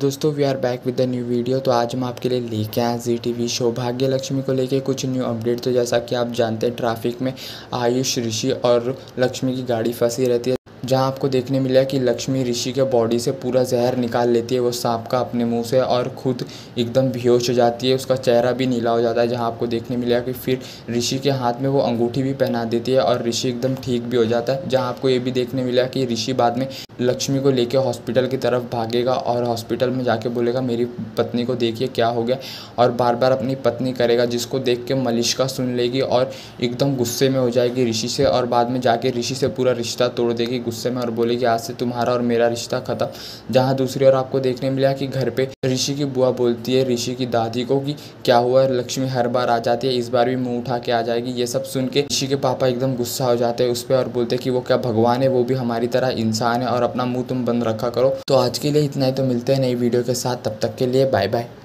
दोस्तों we are back with the new video. तो आज हम आपके लिए लेके आए जी टी वी शो भाग्य लक्ष्मी को लेके कुछ न्यू अपडेट। तो जैसा कि आप जानते हैं, ट्रैफिक में आयुष, ऋषि और लक्ष्मी की गाड़ी फंसी रहती है, जहां आपको देखने मिला कि लक्ष्मी ऋषि के बॉडी से पूरा जहर निकाल लेती है वो सांप का अपने मुंह से, और खुद एकदम बेहोश हो जाती है। उसका चेहरा भी नीला हो जाता है, जहां आपको देखने मिला कि फिर ऋषि के हाथ में वो अंगूठी भी पहना देती है और ऋषि एकदम ठीक भी हो जाता है। जहां आपको ये भी देखने मिला कि ऋषि बाद में लक्ष्मी को लेकर हॉस्पिटल की तरफ भागेगा और हॉस्पिटल में जाके बोलेगा मेरी पत्नी को देखिए क्या हो गया, और बार बार अपनी पत्नी करेगा, जिसको देख के मलिश्का सुन लेगी और एकदम गुस्से में हो जाएगी ऋषि से, और बाद में जाके ऋषि से पूरा रिश्ता तोड़ देगी गुस्से में और बोलेगी आज से तुम्हारा और मेरा रिश्ता खत्म। जहाँ दूसरी ओर आपको देखने मिला कि घर पे ऋषि की बुआ बोलती है ऋषि की दादी को कि क्या हुआ, लक्ष्मी हर बार आ जाती है, इस बार भी मुँह उठा के आ जाएगी। ये सब सुन के ऋषि के पापा एकदम गुस्सा हो जाते हैं उस पर और बोलते कि वो क्या भगवान है, वो भी हमारी तरह इंसान है, और अपना मुंह तुम बंद रखा करो। तो आज के लिए इतना ही। तो मिलते हैं नई वीडियो के साथ, तब तक के लिए बाय बाय।